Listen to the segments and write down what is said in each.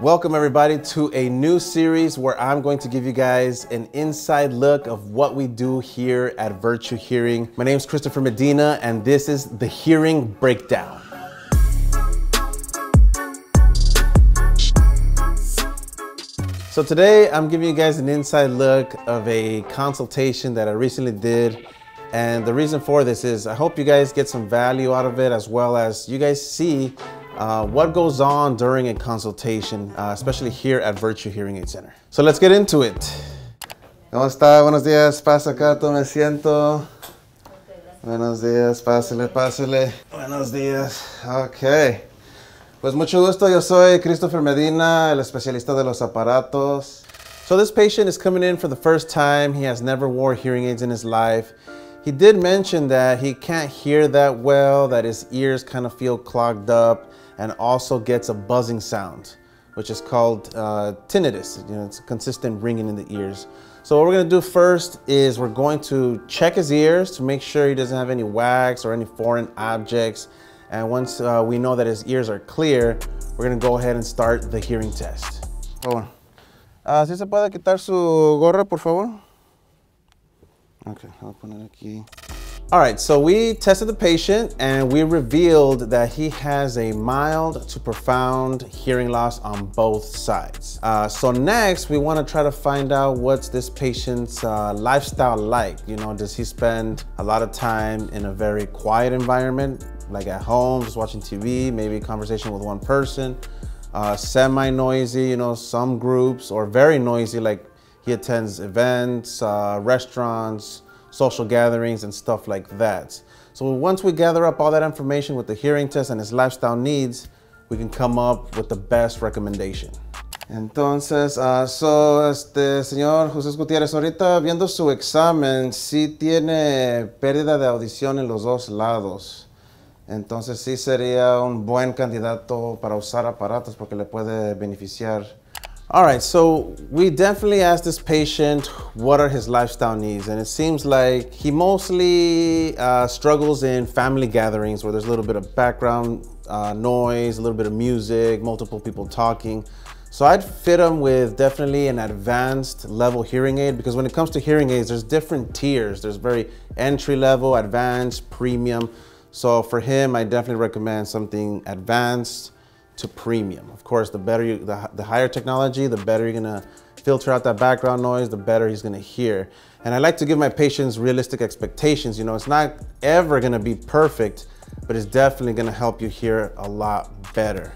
Welcome everybody to a new series where I'm going to give you guys an inside look of what we do here at Virtue Hearing. My name's Christopher Medina and this is the Hearing Breakdown. So today I'm giving you guys an inside look of a consultation that I recently did. And the reason for this is I hope you guys get some value out of it, as well as you guys see what goes on during a consultation, especially here at Virtue Hearing Aid Center. So let's get into it. ¿Cómo está? Buenos días. Pasa acá, tome asiento. Buenos días. Pásele, pásele. Buenos días. Okay. Pues mucho gusto. Yo soy Christopher Medina, el especialista de los aparatos. So this patient is coming in for the first time. He has never wore hearing aids in his life. He did mention that he can't hear that well, that his ears kind of feel clogged up, and also gets a buzzing sound, which is called tinnitus. You know, it's a consistent ringing in the ears. So what we're gonna do first is we're going to check his ears to make sure he doesn't have any wax or any foreign objects. And once we know that his ears are clear, we're gonna go ahead and start the hearing test. Oh, ¿sí se puede quitar su gorra, por favor? Okay, I'll put it aquí. All right, so we tested the patient and we revealed that he has a mild to profound hearing loss on both sides. So next, we want to try to find out what's this patient's lifestyle like. You know, does he spend a lot of time in a very quiet environment, like at home, just watching TV, maybe a conversation with one person, semi-noisy, you know, some groups, or very noisy, like he attends events, restaurants, social gatherings, and stuff like that. So once we gather up all that information with the hearing test and his lifestyle needs, we can come up with the best recommendation. Entonces, so este señor José Gutiérrez, ahorita viendo su examen, sí tiene pérdida de audición en los dos lados. Entonces sí sería un buen candidato para usar aparatos porque le puede beneficiar. All right, so we definitely asked this patient what are his lifestyle needs, and it seems like he mostly struggles in family gatherings where there's a little bit of background noise, a little bit of music, multiple people talking. So I'd fit him with definitely an advanced level hearing aid, because when it comes to hearing aids, there's different tiers. There's very entry level, advanced, premium. So for him, I definitely recommend something advanced to premium. Of course, the better you, the higher technology, the better you're gonna filter out that background noise, the better he's gonna hear. And I like to give my patients realistic expectations. You know, it's not ever gonna be perfect, but it's definitely gonna help you hear a lot better.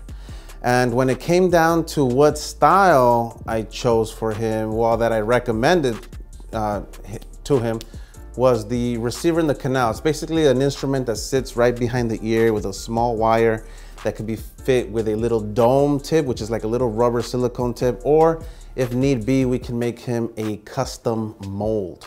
And when it came down to what style I chose for him, well, that I recommended to him, was the receiver in the canal. It's basically an instrument that sits right behind the ear with a small wire that could be fit with a little dome tip, which is like a little rubber silicone tip, or if need be, we can make him a custom mold.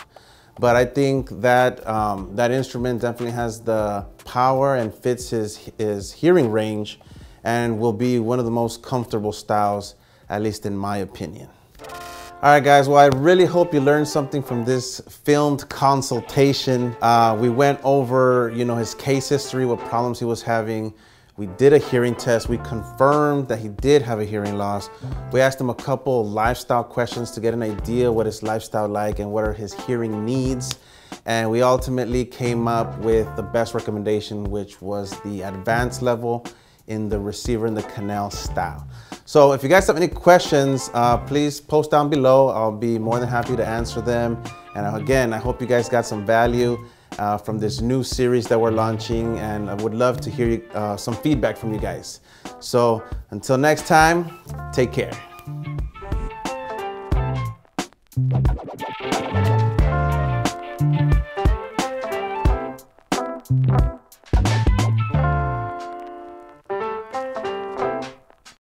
But I think that that instrument definitely has the power and fits his hearing range and will be one of the most comfortable styles, at least in my opinion. All right, guys, well, I really hope you learned something from this filmed consultation. We went over, you know, his case history, what problems he was having. We did a hearing test. We confirmed that he did have a hearing loss. We asked him a couple lifestyle questions to get an idea what his lifestyle like and what are his hearing needs. And we ultimately came up with the best recommendation, which was the advanced level in the receiver in the canal style. So if you guys have any questions, please post down below. I'll be more than happy to answer them. And again, I hope you guys got some value from this new series that we're launching, and I would love to hear some feedback from you guys. So until next time, take care.